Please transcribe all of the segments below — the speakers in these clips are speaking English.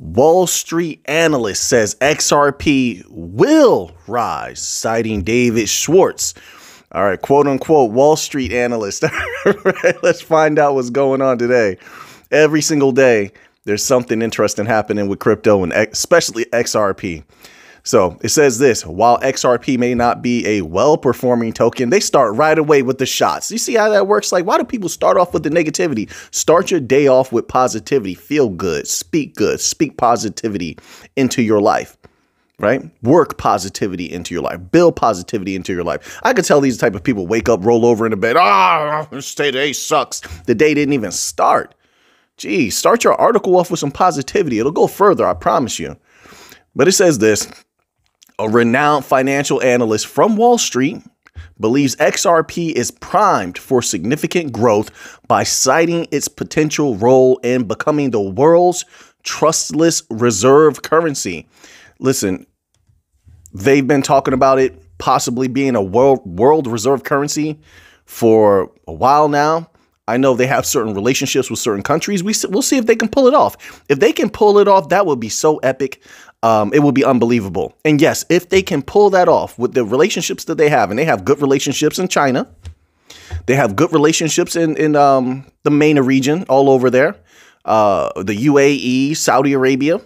Wall Street analyst says XRP will rise, citing David Schwartz. All right, quote unquote, Wall Street analyst. Right, let's find out what's going on today. Every single day, there's something interesting happening with crypto and especially XRP. So it says this, while XRP may not be a well-performing token, they start right away with the shots. You see how that works? Like, why do people start off with the negativity? Start your day off with positivity. Feel good, speak positivity into your life, right? Work positivity into your life, build positivity into your life. I could tell these type of people wake up, roll over in the bed. Ah, this day sucks. The day didn't even start. Gee, start your article off with some positivity. It'll go further, I promise you. But it says this. A renowned financial analyst from Wall Street believes XRP is primed for significant growth by citing its potential role in becoming the world's trustless reserve currency. Listen, they've been talking about it possibly being a world reserve currency for a while now. I know they have certain relationships with certain countries. We'll see if they can pull it off. If they can pull it off, that would be so epic. It will be unbelievable. And yes, if they can pull that off with the relationships that they have, and they have good relationships in China, they have good relationships in the MENA region, all over there, the UAE, Saudi Arabia.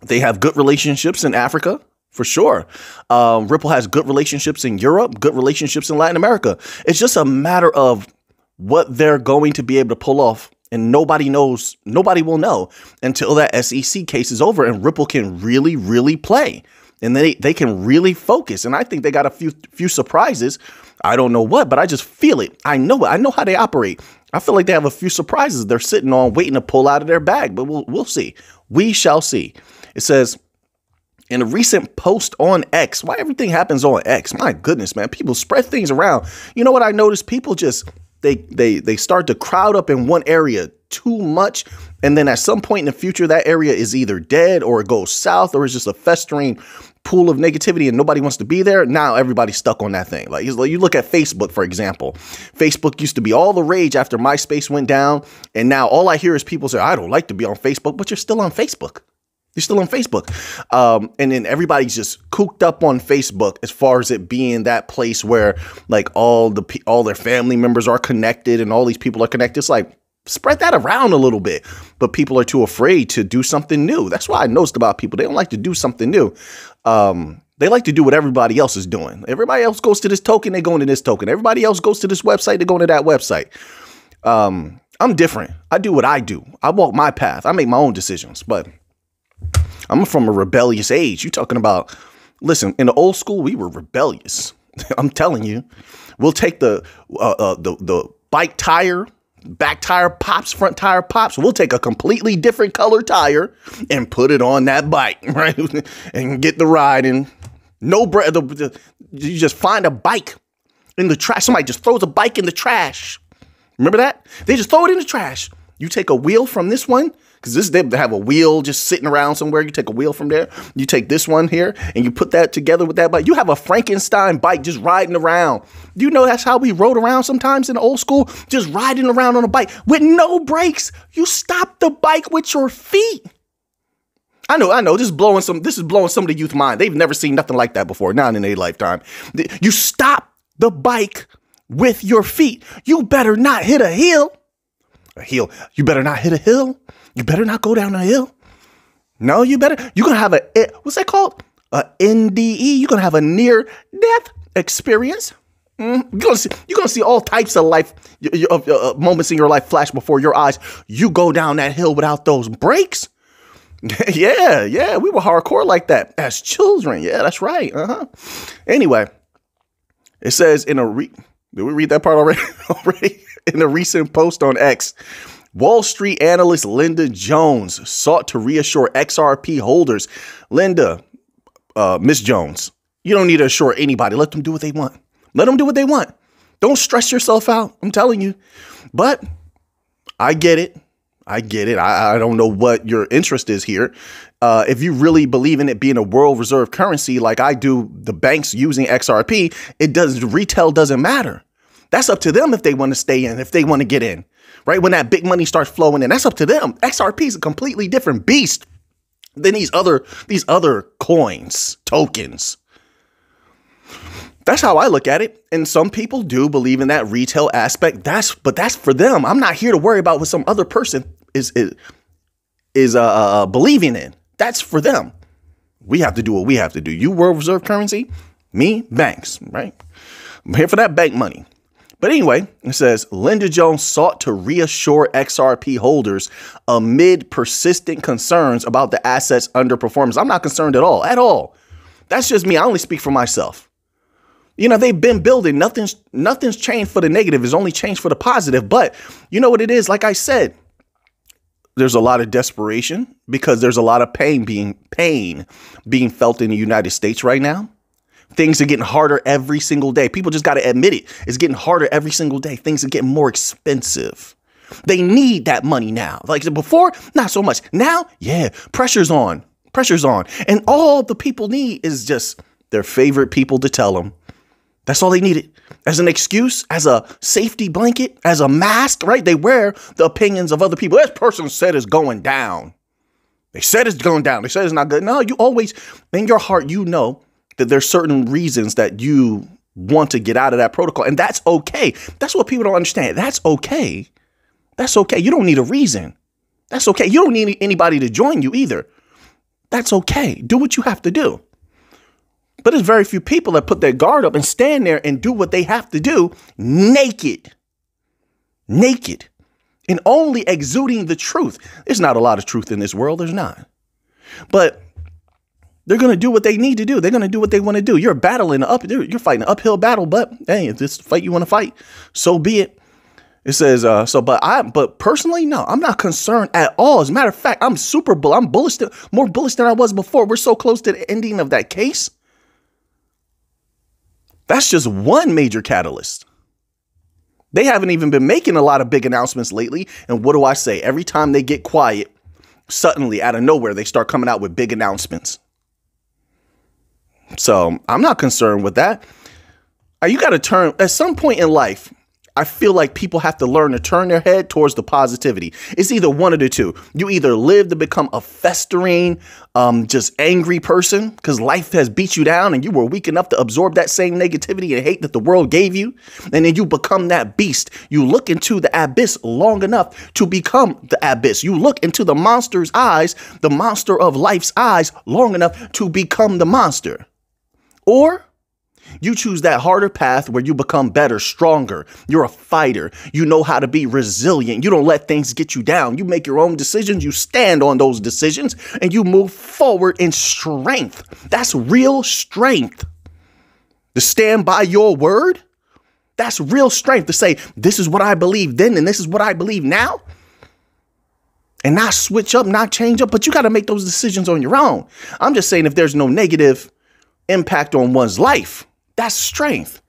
They have good relationships in Africa, for sure. Ripple has good relationships in Europe, good relationships in Latin America. It's just a matter of what they're going to be able to pull off. And nobody knows, nobody will know until that SEC case is over and Ripple can really, really play. And they can really focus. And I think they got a few surprises. I don't know what, but I just feel it. I know it. I know how they operate. I feel like they have a few surprises they're sitting on waiting to pull out of their bag. But we'll see. We shall see. It says, in a recent post on X, why everything happens on X? My goodness, man. People spread things around. You know what I noticed? People just... They start to crowd up in one area too much. And then at some point in the future, that area is either dead or it goes south or it's just a festering pool of negativity and nobody wants to be there. Now everybody's stuck on that thing. Like you look at Facebook, for example. Facebook used to be all the rage after MySpace went down. And now all I hear is people say, I don't like to be on Facebook, but you're still on Facebook. You're still on Facebook. And then everybody's just cooped up on Facebook as far as it being that place where like all their family members are connected and all these people are connected. It's like spread that around a little bit. But people are too afraid to do something new. That's why I noticed about people. They don't like to do something new. They like to do what everybody else is doing. Everybody else goes to this token. They go into this token. Everybody else goes to this website. They go into that website. I'm different. I do what I do. I walk my path. I make my own decisions. But I'm from a rebellious age. You're talking about, listen, in the old school, we were rebellious. I'm telling you, we'll take the bike tire, back tire pops, front tire pops. We'll take a completely different color tire and put it on that bike, right? And get the ride and no bread. You just find a bike in the trash. Somebody just throws a bike in the trash. Remember that? They just throw it in the trash. You take a wheel from this one. Because they have a wheel just sitting around somewhere. You take a wheel from there. You take this one here and you put that together with that bike. You have a Frankenstein bike just riding around. Do you know that's how we rode around sometimes in old school? Just riding around on a bike with no brakes. You stop the bike with your feet. I know, this is blowing some of the youth mind. They've never seen nothing like that before, not in their lifetime. You stop the bike with your feet. You better not hit a hill. You better not hit a hill. You better not go down a hill. No, you better. You're going to have a, what's that called? A NDE. You're going to have a near-death experience. You're going to see all types of life, moments in your life flash before your eyes. You go down that hill without those brakes. Yeah. We were hardcore like that as children. Yeah, that's right. Anyway, it says in a, did we read that part already? In a recent post on X, Wall Street analyst Linda Jones sought to reassure XRP holders. Linda, Miss Jones, you don't need to assure anybody. Let them do what they want. Let them do what they want. Don't stress yourself out. I'm telling you. But I get it. I don't know what your interest is here. If you really believe in it being a world reserve currency like I do, the banks using XRP, retail doesn't matter. That's up to them if they want to stay in, if they want to get in. Right? When that big money starts flowing in, that's up to them. XRP is a completely different beast. than these other coins, tokens. That's how I look at it. And some people do believe in that retail aspect. But that's for them. I'm not here to worry about what some other person is believing in. That's for them. We have to do what we have to do. You world reserve currency, me banks, right? I'm here for that bank money. But anyway, it says Linda Jones sought to reassure XRP holders amid persistent concerns about the asset's underperformance. I'm not concerned at all, That's just me. I only speak for myself. You know, they've been building. Nothing's changed for the negative. It's only changed for the positive. But you know what it is? Like I said, there's a lot of desperation because there's a lot of pain being felt in the United States right now. Things are getting harder every single day. People just got to admit it. It's getting harder every single day. Things are getting more expensive. They need that money now. Like before, not so much. Now, yeah, pressure's on. Pressure's on. And all the people need is just their favorite people to tell them. That's all they needed as an excuse, as a safety blanket, as a mask, right? They wear the opinions of other people. This person said it's going down. They said it's going down. They said it's not good. No, you always, in your heart, you know that there's certain reasons that you want to get out of that protocol. And that's okay. That's what people don't understand. That's okay. That's okay. You don't need a reason. That's okay. You don't need anybody to join you either. That's okay. Do what you have to do. But there's very few people that put their guard up and stand there and do what they have to do naked. Naked. And only exuding the truth. There's not a lot of truth in this world. There's not. But they're going to do what they need to do. They're going to do what they want to do. You're battling you're fighting an uphill battle, but hey, if this fight you want to fight, so be it. It says, but personally, no, I'm not concerned at all. As a matter of fact, I'm super bullish. I'm bullish, more bullish than I was before. We're so close to the ending of that case. That's just one major catalyst. They haven't even been making a lot of big announcements lately. And what do I say? Every time they get quiet, suddenly out of nowhere, they start coming out with big announcements. So I'm not concerned with that. You got to turn at some point in life. I feel like people have to learn to turn their head towards the positivity. It's either one of the two. You either live to become a festering, just angry person because life has beat you down and you were weak enough to absorb that same negativity and hate that the world gave you. And then you become that beast. You look into the abyss long enough to become the abyss. You look into the monster's eyes, the monster of life's eyes, long enough to become the monster. Or you choose that harder path where you become better, stronger. You're a fighter. You know how to be resilient. You don't let things get you down. You make your own decisions. You stand on those decisions and you move forward in strength. That's real strength. To stand by your word. That's real strength to say, this is what I believe then and this is what I believe now. And not switch up, not change up. But you got to make those decisions on your own. I'm just saying if there's no negative impact on one's life, that's strength.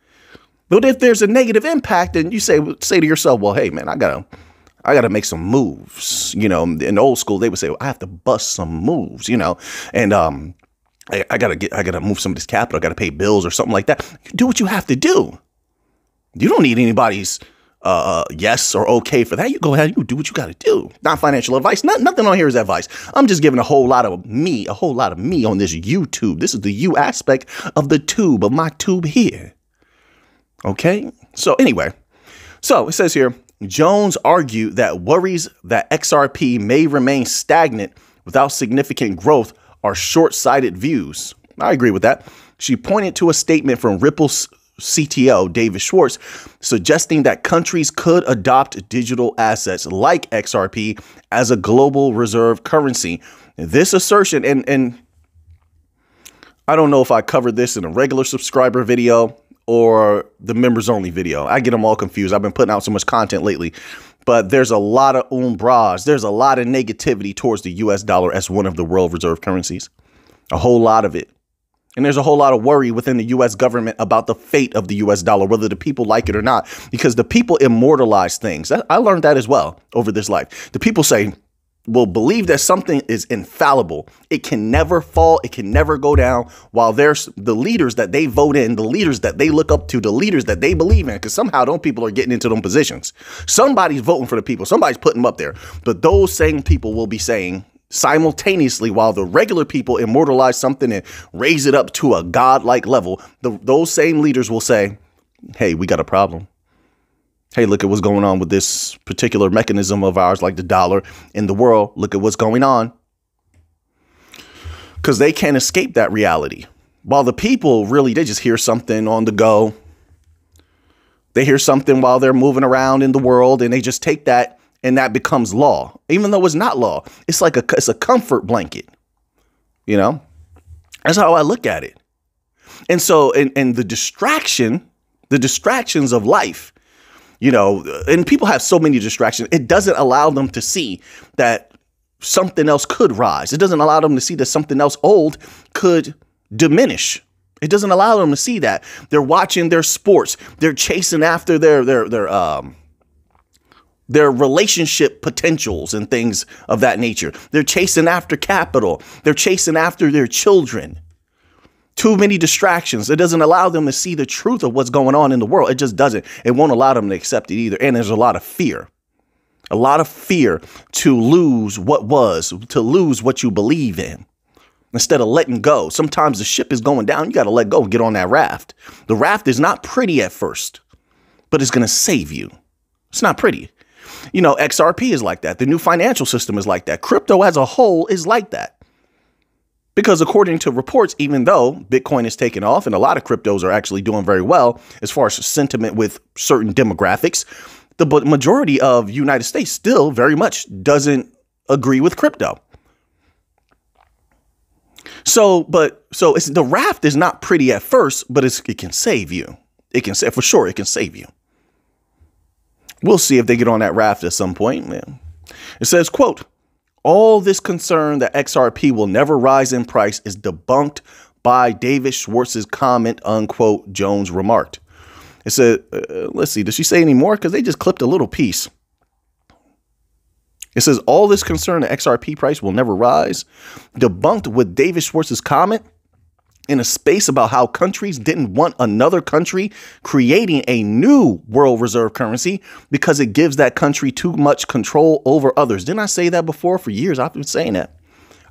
But if there's a negative impact and you say to yourself, well, hey, man, I gotta make some moves. You know, in old school, they would say, well, I have to bust some moves, you know, and I gotta move some of this capital. I gotta pay bills or something like that. You do what you have to do. You don't need anybody's yes or okay for that. You go ahead, you do what you gotta do. Not financial advice. Nothing on here is advice. I'm just giving a whole lot of me on this YouTube. This is the you aspect of the tube, of my tube here. Okay. So anyway, so it says here, Jones argued that worries that XRP may remain stagnant without significant growth are short-sighted views. I agree with that. She pointed to a statement from Ripple's CTO David Schwartz suggesting that countries could adopt digital assets like XRP as a global reserve currency. This assertion, and I don't know if I covered this in a regular subscriber video or the members only video. I get them all confused. I've been putting out so much content lately, but there's a lot of umbrage. There's a lot of negativity towards the US dollar as one of the world reserve currencies, a whole lot of it. And there's a whole lot of worry within the U.S. government about the fate of the U.S. dollar, whether the people like it or not, because the people immortalize things. I learned that as well over this life. The people say, well, believe that something is infallible. It can never fall. It can never go down, while there's the leaders that they vote in, the leaders that they look up to, the leaders that they believe in, because somehow those people are getting into them positions. Somebody's voting for the people. Somebody's putting them up there. But those same people will be saying simultaneously, while the regular people immortalize something and raise it up to a godlike level, those same leaders will say, hey, we got a problem. Hey, look at what's going on with this particular mechanism of ours, like the dollar in the world. Look at what's going on. Because they can't escape that reality. While the people really, they just hear something on the go. They hear something while they're moving around in the world, and they just take that, and that becomes law, even though it's not law. It's like it's a comfort blanket. You know, that's how I look at it. And so and the distractions of life, you know, and people have so many distractions. It doesn't allow them to see that something else could rise. It doesn't allow them to see that something else old could diminish. It doesn't allow them to see that. They're watching their sports. They're chasing after their relationship potentials and things of that nature. They're chasing after capital. They're chasing after their children. Too many distractions. It doesn't allow them to see the truth of what's going on in the world. It just doesn't. It won't allow them to accept it either. And there's a lot of fear. A lot of fear to lose what was, to lose what you believe in. Instead of letting go. Sometimes the ship is going down. You got to let go and get on that raft. The raft is not pretty at first, but it's going to save you. It's not pretty. You know, XRP is like that. The new financial system is like that. Crypto as a whole is like that. Because according to reports, even though Bitcoin is taking off and a lot of cryptos are actually doing very well as far as sentiment with certain demographics, the majority of United States still very much doesn't agree with crypto. So it's the raft is not pretty at first, but it can save you. It can say for sure. It can save you. We'll see if they get on that raft at some point. Man. It says, quote, all this concern that XRP will never rise in price is debunked by David Schwartz's comment, unquote, Jones remarked. It said, let's see, does she say any more? Because they just clipped a little piece. It says all this concern that XRP price will never rise, debunked with David Schwartz's comment in a space about how countries didn't want another country creating a new world reserve currency because it gives that country too much control over others. Didn't I say that before? For years, I've been saying that.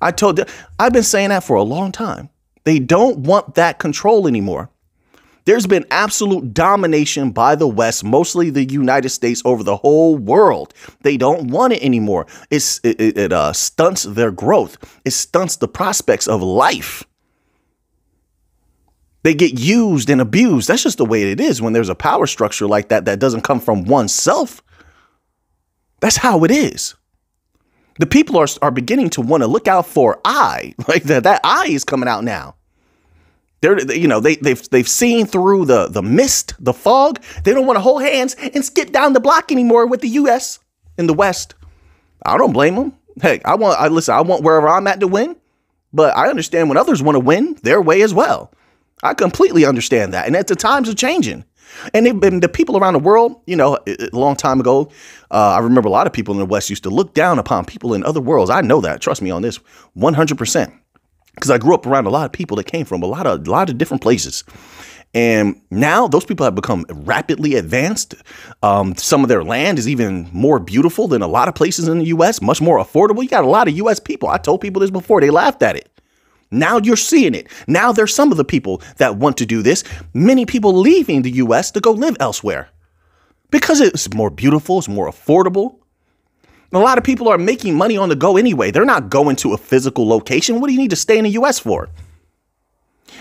I've been saying that for a long time. They don't want that control anymore. There's been absolute domination by the West, mostly the United States, over the whole world. They don't want it anymore. It stunts their growth. It stunts the prospects of life. They get used and abused. That's just the way it is when there's a power structure like that that doesn't come from oneself. That's how it is. The people are beginning to want to look out for I, like that I is coming out now. They're, you know, they've seen through the mist, the fog. They don't want to hold hands and skip down the block anymore with the U.S. and the West. I don't blame them. Hey, I want wherever I'm at to win, but I understand when others want to win their way as well. I completely understand that. And that the times are changing. And they've been the people around the world, you know, a long time ago. I remember a lot of people in the West used to look down upon people in other worlds. I know that. Trust me on this 100%. Because I grew up around a lot of people that came from a lot of different places. And now those people have become rapidly advanced. Some of their land is even more beautiful than a lot of places in the U.S., much more affordable. You got a lot of U.S. people. I told people this before. They laughed at it. Now you're seeing it. Now there's some of the people that want to do this. Many people leaving the U.S. to go live elsewhere because it's more beautiful. It's more affordable. A lot of people are making money on the go anyway. They're not going to a physical location. What do you need to stay in the U.S. for?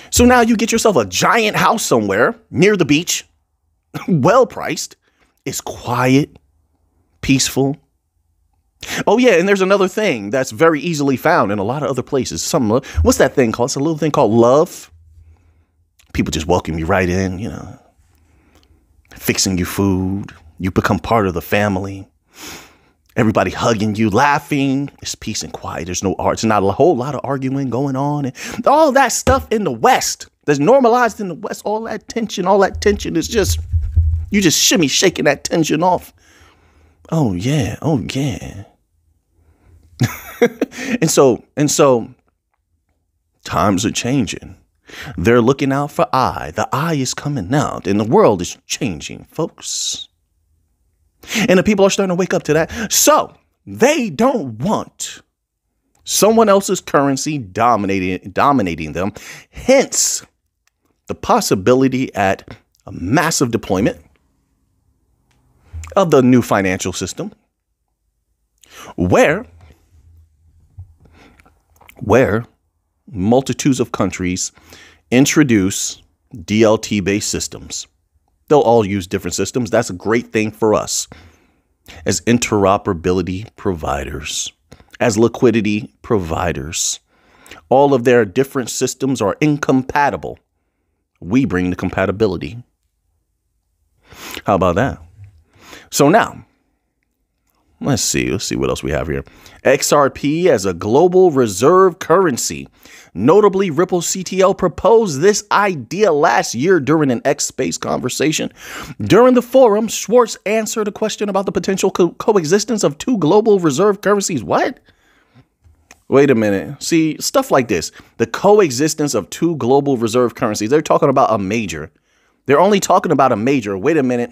So now you get yourself a giant house somewhere near the beach, well priced. It's quiet, peaceful. Oh, yeah. And there's another thing that's very easily found in a lot of other places. What's that thing called? It's a little thing called love. People just welcome you right in, you know, fixing you food. You become part of the family. Everybody hugging you, laughing. It's peace and quiet. There's no art. It's not a whole lot of arguing going on. And all that stuff in the West that's normalized in the West. All that tension is just, you just shimmy shaking that tension off. Oh, yeah. Oh, yeah. And so times are changing. They're looking out for I. The I is coming out and the world is changing, folks. And the people are starting to wake up to that. So they don't want someone else's currency dominating them, hence the possibility at a massive deployment of the new financial system where multitudes of countries introduce DLT-based systems. They'll all use different systems. That's a great thing for us as interoperability providers, as liquidity providers. All of their different systems are incompatible. We bring the compatibility. How about that? So now, let's see what else we have here. XRP as a global reserve currency. Notably, Ripple CTO proposed this idea last year during an X Space conversation. During the forum, Schwartz answered a question about the potential coexistence of two global reserve currencies. What? Wait a minute. See, stuff like this. The coexistence of two global reserve currencies. They're talking about a major. They're only talking about a major. Wait a minute.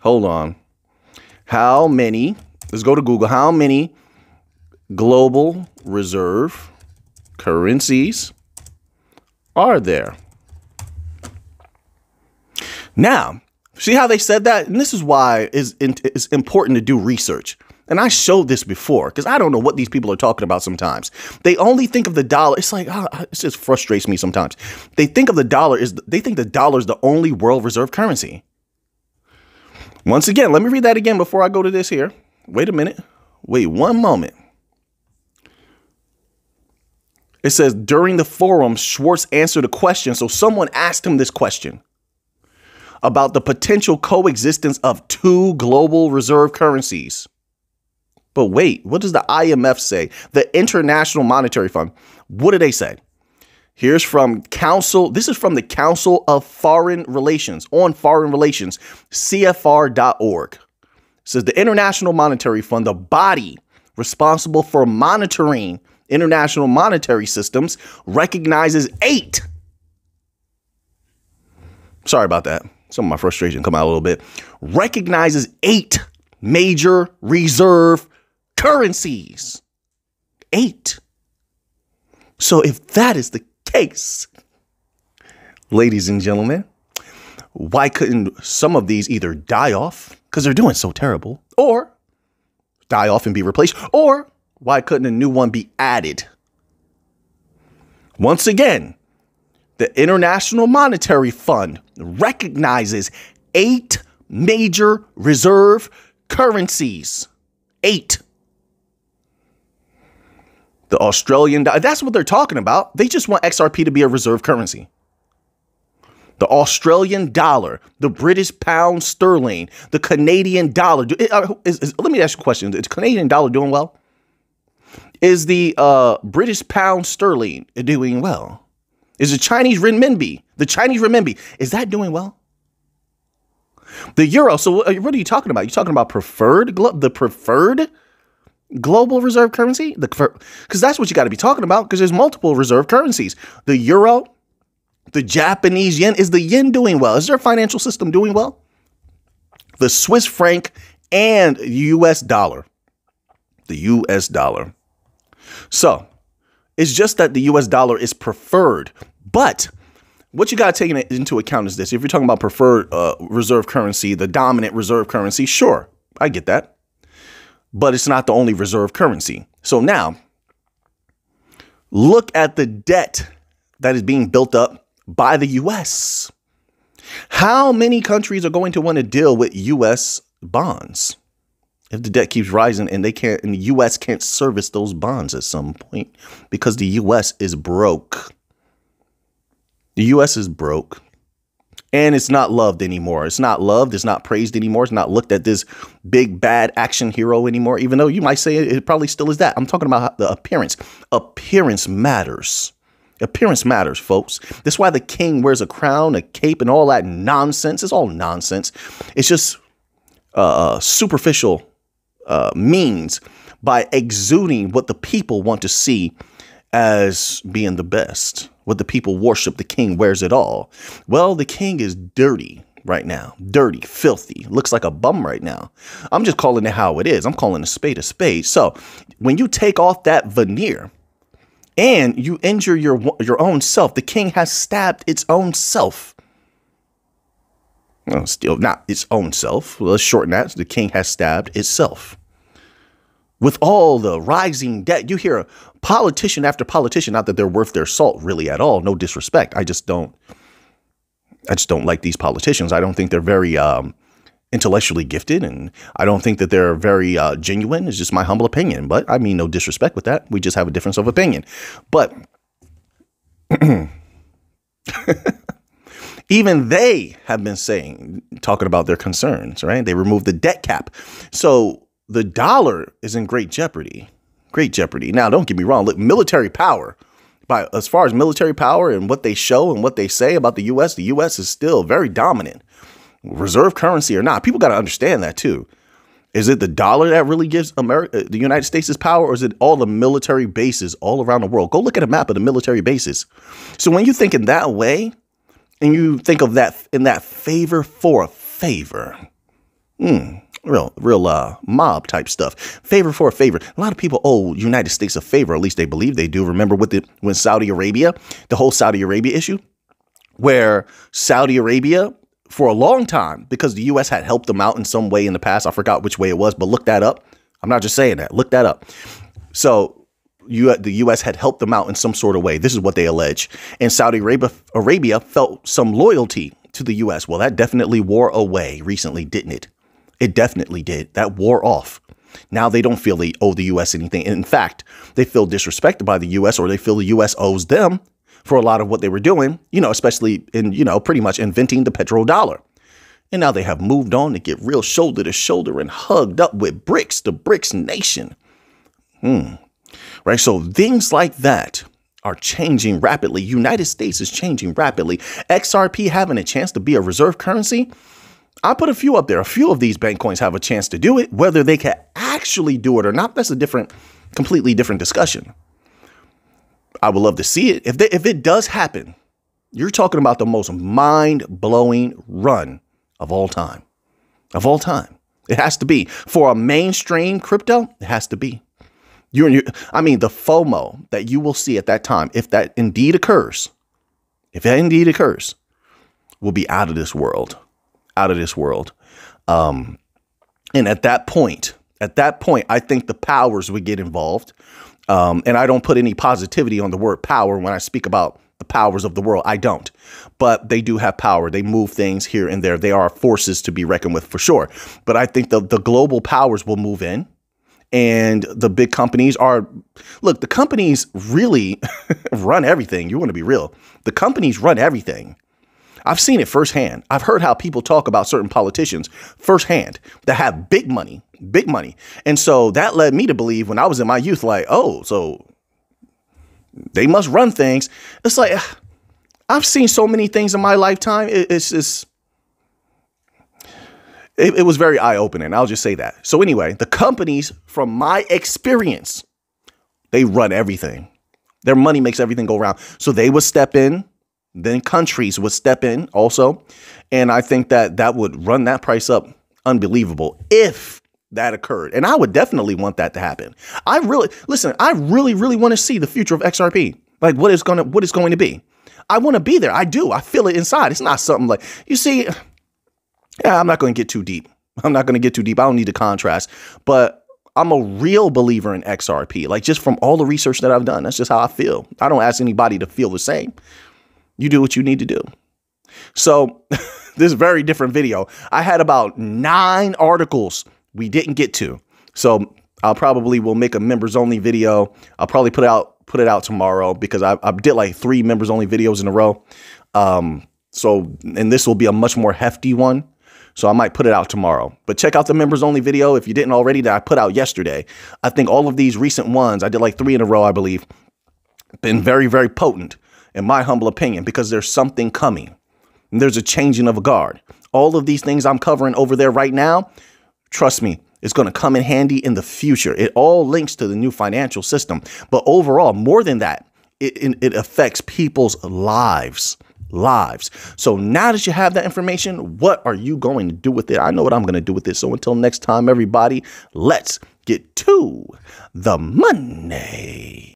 Hold on. How many... Let's go to Google. How many global reserve currencies are there? Now, see how they said that? And this is why it's important to do research. And I showed this before because I don't know what these people are talking about sometimes. They only think of the dollar. It's like, it just frustrates me sometimes. They think of the dollar as, they think the dollar is the only world reserve currency. Once again, let me read that again before I go to this here. Wait a minute. Wait one moment. It says during the forum, Schwartz answered a question. So someone asked him this question about the potential coexistence of two global reserve currencies. But wait, what does the IMF say? The International Monetary Fund. What do they say? Here's from Council. This is from the Council of Foreign Relations on Foreign Relations, CFR.org. Says the International Monetary Fund, the body responsible for monitoring international monetary systems, recognizes eight. Sorry about that. Some of my frustration come out a little bit. Recognizes eight major reserve currencies. Eight. So if that is the case, ladies and gentlemen, why couldn't some of these either die off? Because they're doing so terrible, or die off and be replaced, or why couldn't a new one be added? Once again, the International Monetary Fund recognizes eight major reserve currencies. Eight. The Australian dollar, that's what they're talking about. They just want XRP to be a reserve currency. The Australian dollar, the British pound sterling, the Canadian dollar. Let me ask you a question. Is the Canadian dollar doing well? Is the British pound sterling doing well? Is the Chinese renminbi, is that doing well? The euro. So what are you talking about? You're talking about the preferred global reserve currency? Because that's what you got to be talking about, because there's multiple reserve currencies. The euro. The Japanese yen. Is the yen doing well? Is their financial system doing well? The Swiss franc and US dollar. The US dollar. So it's just that the US dollar is preferred. But what you got to take into account is this. If you're talking about preferred reserve currency, the dominant reserve currency, sure, I get that. But it's not the only reserve currency. So now look at the debt that is being built up by the U.S. How many countries are going to want to deal with U.S. bonds if the debt keeps rising and they can't, and the U.S. can't service those bonds at some point because the U.S. is broke. The U.S. is broke and it's not loved anymore. It's not loved. It's not praised anymore. It's not looked at this big, bad action hero anymore, even though you might say it probably still is that. I'm talking about the appearance. Appearance matters. Appearance matters, folks. That's why the king wears a crown, a cape, and all that nonsense. It's all nonsense. It's just superficial means by exuding what the people want to see as being the best. What the people worship, the king wears it all. Well, the king is dirty right now. Dirty, filthy, looks like a bum right now. I'm just calling it how it is. I'm calling a spade a spade. So when you take off that veneer, and you injure your own self. The king has stabbed its own self. Well, still not its own self. Well, let's shorten that. The king has stabbed itself. With all the rising debt, you hear politician after politician, not that they're worth their salt really at all. No disrespect. I just don't like these politicians. I don't think they're very intellectually gifted, and I don't think that they're very genuine. It's just my humble opinion, but I mean no disrespect with that. We just have a difference of opinion. But even they have been saying, talking about their concerns, right? They removed the debt cap. So the dollar is in great jeopardy, Now, don't get me wrong. Look, military power, by as far as military power and what they show and what they say about the U.S. is still very dominant. Reserve currency or not, people got to understand that too. Is it the dollar that really gives America, the United States, its power, or is it all the military bases all around the world? Go look at a map of the military bases. So when you think in that way, and you think of that in that favor for a favor, real mob type stuff. Favor for a favor. A lot of people owe United States a favor. At least they believe they do. Remember with the when Saudi Arabia, the whole Saudi Arabia issue, where Saudi Arabia for a long time, because the U.S. had helped them out in some way in the past. I forgot which way it was, but look that up. I'm not just saying that. Look that up. So the U.S. had helped them out in some sort of way. This is what they allege. And Saudi Arabia felt some loyalty to the U.S. Well, that definitely wore away recently, didn't it? It definitely did. That wore off. Now they don't feel they owe the U.S. anything. In fact, they feel disrespected by the U.S., or they feel the U.S. owes them for a lot of what they were doing, you know, especially in, you know, pretty much inventing the petrodollar. And now they have moved on to get real shoulder to shoulder and hugged up with BRICS, the BRICS nation. Right. So things like that are changing rapidly. United States is changing rapidly. XRP having a chance to be a reserve currency. I put a few up there. A few of these bank coins have a chance to do it. Whether they can actually do it or not, that's a different, completely different discussion. I would love to see it. If it does happen, you're talking about the most mind-blowing run of all time. Of all time. It has to be. For a mainstream crypto, it has to be. I mean, the FOMO that you will see at that time, if that indeed occurs, will be out of this world. And at that point, I think the powers would get involved. And I don't put any positivity on the word power when I speak about the powers of the world. I don't. But they do have power. They move things here and there. They are forces to be reckoned with for sure. But I think the global powers will move in. And the big companies are, look, the companies really run everything. You want to be real. The companies run everything. I've seen it firsthand. I've heard how people talk about certain politicians firsthand that have big money. And so that led me to believe when I was in my youth, like, oh, so they must run things. It's like, I've seen so many things in my lifetime. It was very eye-opening. I'll just say that. So anyway, the companies, from my experience, they run everything. Their money makes everything go round. So they would step in. Then countries would step in also. And I think that that would run that price up unbelievable if that occurred. And I would definitely want that to happen. I really want to see the future of XRP. Like what it's going to be. I want to be there. I do. I feel it inside. It's not something like, you see, yeah, I'm not going to get too deep. I don't need to contrast, but I'm a real believer in XRP. Like just from all the research that I've done, that's just how I feel. I don't ask anybody to feel the same. You do what you need to do. So this very different video. I had about 9 articles we didn't get to. So I'll probably will make a members only video. I'll probably put it out tomorrow because I did like 3 members only videos in a row. So and this will be a much more hefty one. So I might put it out tomorrow. But check out the members only video if you didn't already that I put out yesterday. I think all of these recent ones, I did like 3 in a row, I believe, been very, very potent. In my humble opinion, because there's something coming. And there's a changing of a guard. All of these things I'm covering over there right now, trust me, it's going to come in handy in the future. It all links to the new financial system. But overall, more than that, it affects people's lives. So now that you have that information, what are you going to do with it? I know what I'm going to do with it. So until next time, everybody, let's get to the money.